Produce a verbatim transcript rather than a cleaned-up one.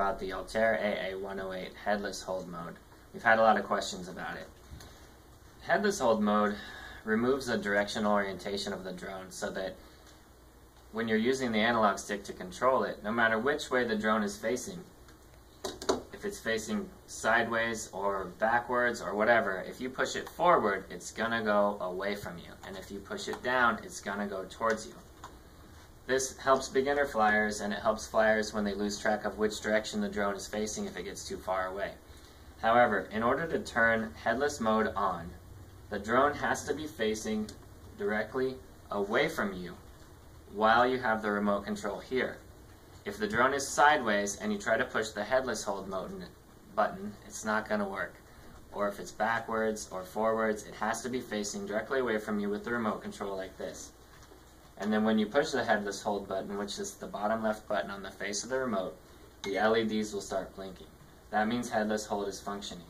about the Altair A A one oh eight Headless Hold Mode. We've had a lot of questions about it. Headless Hold Mode removes the directional orientation of the drone so that when you're using the analog stick to control it, no matter which way the drone is facing, if it's facing sideways or backwards or whatever, if you push it forward, it's gonna go away from you. And if you push it down, it's gonna go towards you. This helps beginner flyers, and it helps flyers when they lose track of which direction the drone is facing if it gets too far away. However, in order to turn headless mode on, the drone has to be facing directly away from you while you have the remote control here. If the drone is sideways and you try to push the headless hold mode button, it's not going to work. Or if it's backwards or forwards, it has to be facing directly away from you with the remote control like this. And then when you push the headless hold button, which is the bottom left button on the face of the remote, the L E Ds will start blinking. That means headless hold is functioning.